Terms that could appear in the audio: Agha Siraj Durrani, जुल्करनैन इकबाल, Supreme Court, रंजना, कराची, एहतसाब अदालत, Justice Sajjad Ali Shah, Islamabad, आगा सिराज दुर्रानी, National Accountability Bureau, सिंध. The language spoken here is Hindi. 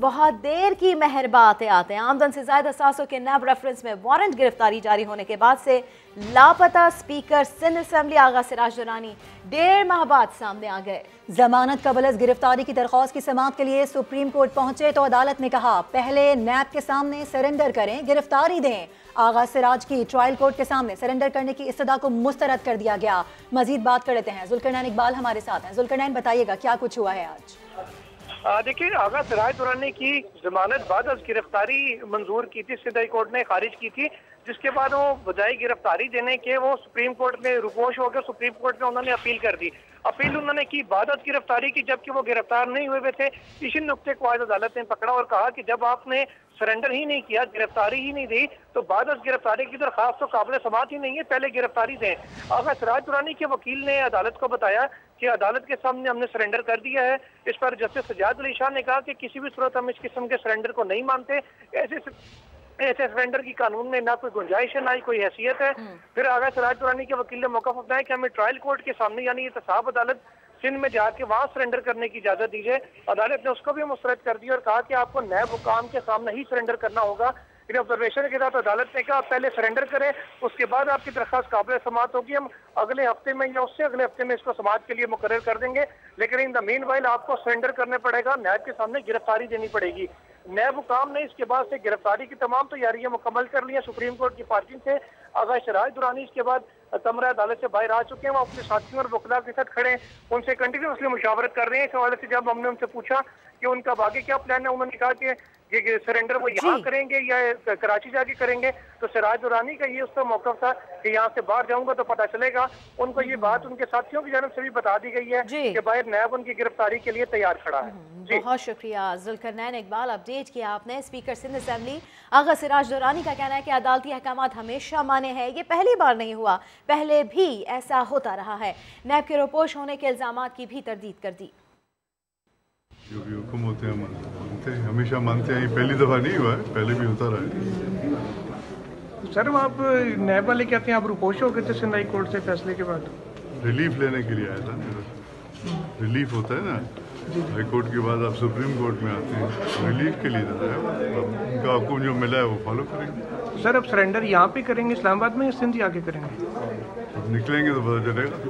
बहुत देर की मेहर बातें आते हैं। आमदन से ज़ायद असासों के नैब रेफरेंस में वारंट गिरफ्तारी जारी होने के बाद से लापता स्पीकर सिंध असेंबली आगा सिराज दुर्रानी डेढ़ माह बाद सामने आ गए। जमानत कबल गिरफ्तारी की दरख्वास्त की समाअत के लिए सुप्रीम कोर्ट पहुंचे तो अदालत ने कहा पहले नैब के सामने सरेंडर करें, गिरफ्तारी दें। आगा सिराज की ट्रायल कोर्ट के सामने सरेंडर करने की इस्तदा को मुस्तरद कर दिया गया। मजीद बात कर लेते हैं, जुल्करनैन इकबाल हमारे साथ हैं। जुल्करनैन, बताइएगा क्या कुछ हुआ है आज? देखिए, आगा सिराज दुर्रानी की जमानत बाद गिरफ्तारी मंजूर की थी, सिंध हाई कोर्ट ने खारिज की थी, जिसके बाद वो बजाय गिरफ्तारी देने के वो सुप्रीम कोर्ट में रुपोश होकर सुप्रीम कोर्ट में उन्होंने अपील कर दी। अपील उन्होंने की वादत गिरफ्तारी की, जबकि वो गिरफ्तार नहीं हुए थे। इसी नुकते को आज अदालत ने पकड़ा और कहा कि जब आपने सरेंडर ही नहीं किया, गिरफ्तारी ही नहीं दी, तो वादत गिरफ्तारी की दरखास्त तो काबिल समात ही नहीं है, पहले गिरफ्तारी दें। आगा सिराज दुर्रानी के वकील ने अदालत को बताया कि अदालत के सामने हमने सरेंडर कर दिया है। इस पर जस्टिस सज्जाद अली शाह ने कहा कि किसी भी सूरत हम इस किस्म के सरेंडर को नहीं मानते। ऐसे सरेंडर की कानून में ना कोई गुंजाइश है, ना ही कोई हैसियत है। फिर आगा सिराज दुर्रानी के वकील ने मौका बताया कि हमें ट्रायल कोर्ट के सामने यानी एहतसाब अदालत सिंध में जाके वहाँ सरेंडर करने की इजाजत दीजिए। अदालत ने उसको भी मुस्तरद कर दी और कहा कि आपको नैब हुकाम के सामने ही सरेंडर करना होगा। इन ऑब्जर्वेशन के साथ अदालत ने कहा पहले सरेंडर करें, उसके बाद आपकी दरख्वास्त काबिल समात होगी। हम अगले हफ्ते में या उससे अगले हफ्ते में इसको समात के लिए मुकर्रर कर देंगे, लेकिन इन द मीन वाइल आपको सरेंडर करने पड़ेगा, नैब के सामने गिरफ्तारी देनी पड़ेगी। नैब हुकाम ने इसके बाद से गिरफ्तारी की तमाम तैयारियां मुकम्मल कर ली हैं। सुप्रीम कोर्ट की पार्किंग से आगा सिराज दुर्रानी इसके बाद कमरा अदालत से बाहर आ चुके हैं। वो अपने साथियों और वकला के साथ खड़े हैं, उनसे कंटिन्यूसली मुशावरत कर रहे हैं। इस हवाले से जब हमने उनसे पूछा कि उनका आगे क्या प्लान है, उन्होंने कहा कि ये सरेंडर वो यहाँ करेंगे या कराची जाके करेंगे। तो सिराज दुर्रानी का ये उसका मौका था कि यहाँ से बाहर जाऊंगा तो पता चलेगा। उनको ये बात उनके साथियों की जानब से भी बता दी गई है कि बाहर नैब उनकी गिरफ्तारी के लिए तैयार खड़ा है। बहुत शुक्रिया जुल्करनैन इकबाल, अपडेट किया आपने। स्पीकर सिंध असेंबली आगा सिराज दुर्रानी का कहना है कि अदालती अहकाम हमेशा माने हैं, ये पहली बार नहीं हुआ, पहले भी ऐसा होता रहा है। नैब के रोपोश होने के इल्जाम की भी तरदीद कर दी। जो भी हुक्म होते हैं मानते हैं, हमेशा मानते हैं, पहली दफा नहीं हुआ है, पहले भी होता रहा है। सर आप नैब वाले कहते हैं आप रोपोश हो गए थे सिंध हाई कोर्ट से फैसले के बाद? रिलीफ लेने के लिए आया था, रिलीफ होता है ना हाई कोर्ट के बाद आप सुप्रीम कोर्ट में आते हैं, रिलीफ के लिए उनका हुक्म जो मिला है वो फॉलो करेंगे। सर अब सरेंडर यहाँ पे करेंगे इस्लामाबाद में या सिंध आके करेंगे? निकलेंगे तो पता चलेगा।